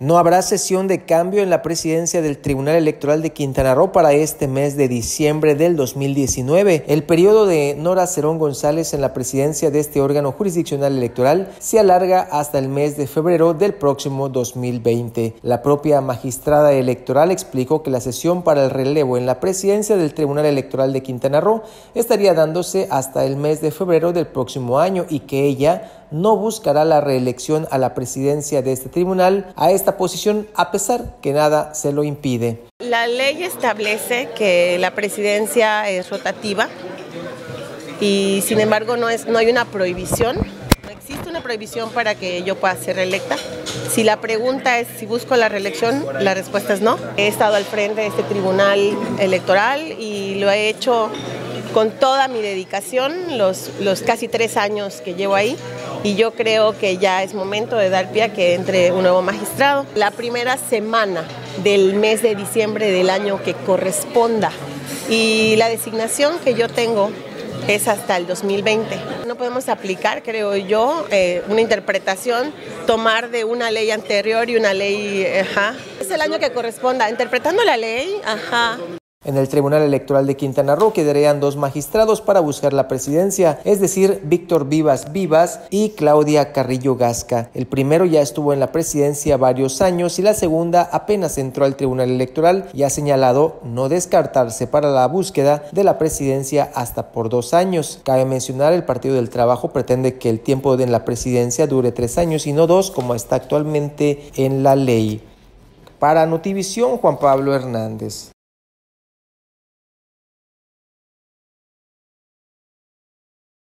No habrá sesión de cambio en la presidencia del Tribunal Electoral de Quintana Roo para este mes de diciembre del 2019. El periodo de Nora Cerón González en la presidencia de este órgano jurisdiccional electoral se alarga hasta el mes de febrero del próximo 2020. La propia magistrada electoral explicó que la sesión para el relevo en la presidencia del Tribunal Electoral de Quintana Roo estaría dándose hasta el mes de febrero del próximo año y que ella no buscará la reelección a la presidencia de este tribunal a esta posición, a pesar que nada se lo impide. La ley establece que la presidencia es rotativa y sin embargo no hay una prohibición, no existe una prohibición para que yo pueda ser reelecta. Si la pregunta es si busco la reelección, la respuesta es no. He estado al frente de este tribunal electoral y lo he hecho con toda mi dedicación, los casi 3 años que llevo ahí, y yo creo que ya es momento de dar pie a que entre un nuevo magistrado. La primera semana del mes de diciembre del año que corresponda, y la designación que yo tengo es hasta el 2020. No podemos aplicar, creo yo, una interpretación, tomar de una ley anterior y una ley... Es el año que corresponda, interpretando la ley... En el Tribunal Electoral de Quintana Roo quedarían 2 magistrados para buscar la presidencia, es decir, Víctor Vivas Vivas y Claudia Carrillo Gasca. El primero ya estuvo en la presidencia varios años y la segunda apenas entró al Tribunal Electoral y ha señalado no descartarse para la búsqueda de la presidencia hasta por 2 años. Cabe mencionar, el Partido del Trabajo pretende que el tiempo en la presidencia dure 3 años y no 2 como está actualmente en la ley. Para Notivisión, Juan Pablo Hernández.